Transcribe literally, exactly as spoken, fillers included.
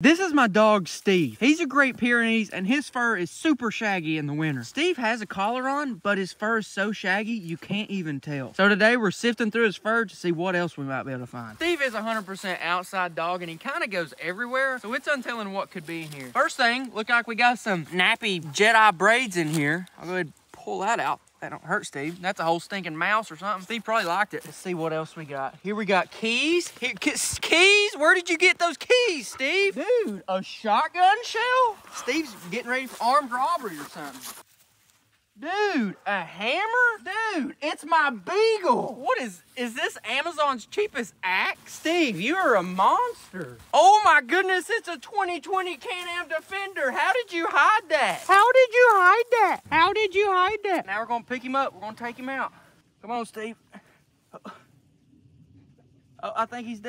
This is my dog, Steve. He's a Great Pyrenees, and his fur is super shaggy in the winter. Steve has a collar on, but his fur is so shaggy, you can't even tell. So today, we're sifting through his fur to see what else we might be able to find. Steve is one hundred percent outside dog, and he kind of goes everywhere, so it's untelling what could be in here. First thing, look like we got some nappy Jedi braids in here. I'll go ahead and pull that out. That don't hurt, Steve. That's a whole stinking mouse or something. Steve probably liked it. Let's see what else we got. Here we got keys. Here, keys? Where did you get those keys, Steve? Dude, a shotgun shell? Steve's getting ready for armed robbery or something. Dude, a hammer? Dude, it's my beagle. What is, is this Amazon's cheapest axe? Steve, you're a monster. Oh my goodness, it's a twenty twenty Can-Am Defender. How did you hide that? How did you hide that? How did you hide that? Now we're gonna pick him up. We're gonna take him out. Come on, Steve. Oh, I think he's dead.